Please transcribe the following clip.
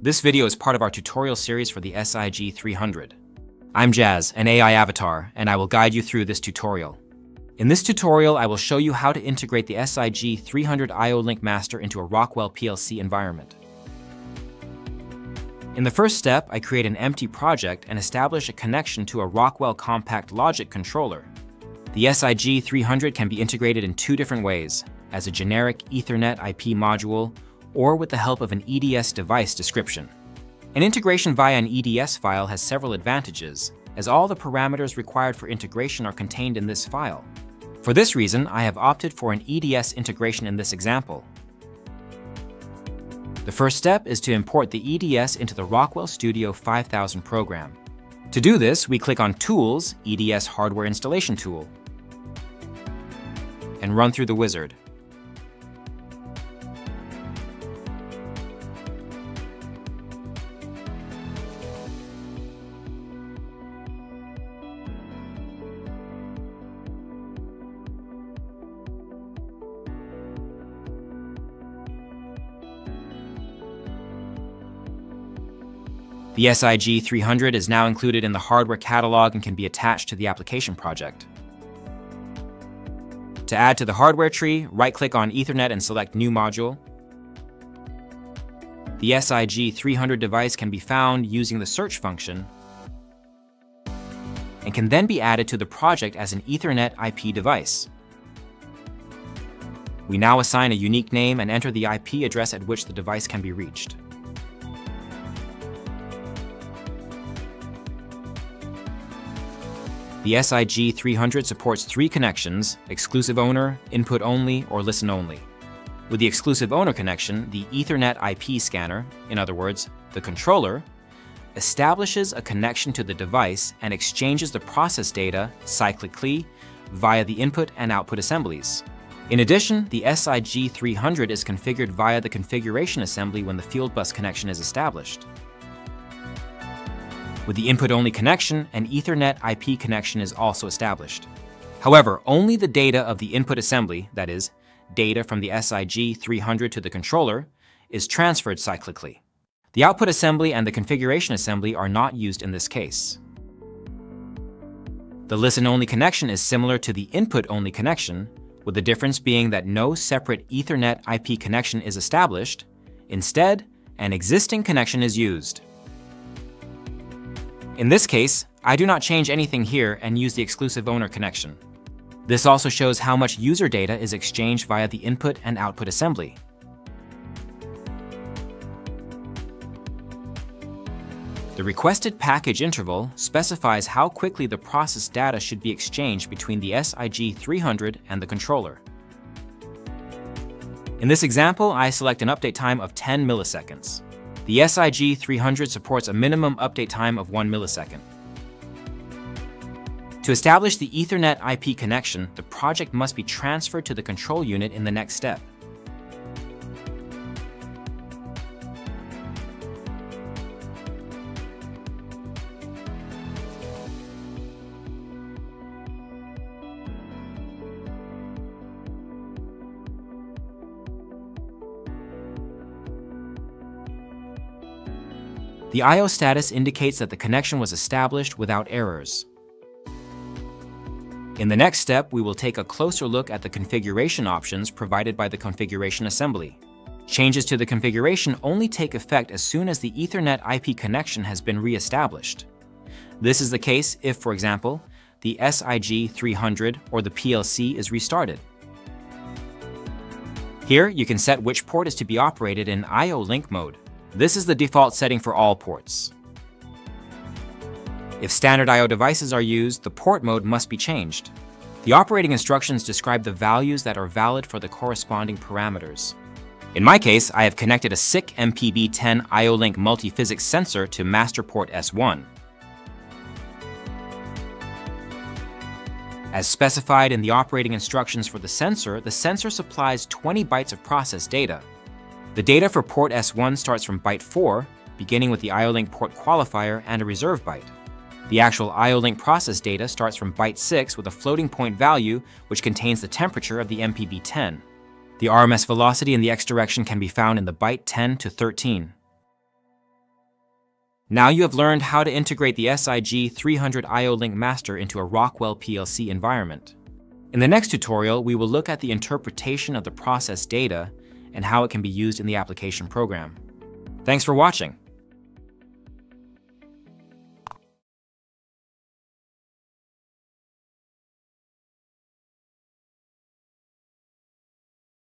This video is part of our tutorial series for the SIG300. I'm Jazz, an AI avatar, and I will guide you through this tutorial. In this tutorial, I will show you how to integrate the SIG300 IO-Link master into a Rockwell PLC environment. In the first step, I create an empty project and establish a connection to a Rockwell CompactLogix controller. The SIG300 can be integrated in two different ways, as a generic Ethernet IP module or with the help of an EDS device description. An integration via an EDS file has several advantages, as all the parameters required for integration are contained in this file. For this reason, I have opted for an EDS integration in this example. The first step is to import the EDS into the Rockwell Studio 5000 program. To do this, we click on Tools, EDS Hardware Installation Tool, and run through the wizard. The SIG300 is now included in the hardware catalog and can be attached to the application project. To add to the hardware tree, right-click on Ethernet and select New Module. The SIG300 device can be found using the search function and can then be added to the project as an Ethernet IP device. We now assign a unique name and enter the IP address at which the device can be reached. The SIG300 supports three connections: exclusive owner, input only, or listen only. With the exclusive owner connection, the Ethernet IP scanner, in other words, the controller, establishes a connection to the device and exchanges the process data cyclically via the input and output assemblies. In addition, the SIG300 is configured via the configuration assembly when the field bus connection is established. With the input-only connection, an Ethernet IP connection is also established. However, only the data of the input assembly, that is, data from the SIG300 to the controller, is transferred cyclically. The output assembly and the configuration assembly are not used in this case. The listen-only connection is similar to the input-only connection, with the difference being that no separate Ethernet IP connection is established. Instead, an existing connection is used. In this case, I do not change anything here and use the exclusive owner connection. This also shows how much user data is exchanged via the input and output assembly. The requested package interval specifies how quickly the process data should be exchanged between the SIG300 and the controller. In this example, I select an update time of 10 milliseconds. The SIG300 supports a minimum update time of 1 millisecond. To establish the Ethernet IP connection, the project must be transferred to the control unit in the next step. The IO status indicates that the connection was established without errors. In the next step, we will take a closer look at the configuration options provided by the configuration assembly. Changes to the configuration only take effect as soon as the Ethernet IP connection has been re-established. This is the case if, for example, the SIG300 or the PLC is restarted. Here, you can set which port is to be operated in IO-Link mode. This is the default setting for all ports. If standard I/O devices are used, the port mode must be changed. The operating instructions describe the values that are valid for the corresponding parameters. In my case, I have connected a SICK MPB10 IO-Link multiphysics sensor to master port S1. As specified in the operating instructions for the sensor supplies 20 bytes of process data. The data for port S1 starts from byte 4, beginning with the IO-Link port qualifier and a reserve byte. The actual IO-Link process data starts from byte 6 with a floating point value which contains the temperature of the MPB10. The RMS velocity in the X direction can be found in the byte 10 to 13. Now you have learned how to integrate the SIG300 IO-Link master into a Rockwell PLC environment. In the next tutorial, we will look at the interpretation of the process data and how it can be used in the application program. Thanks for watching.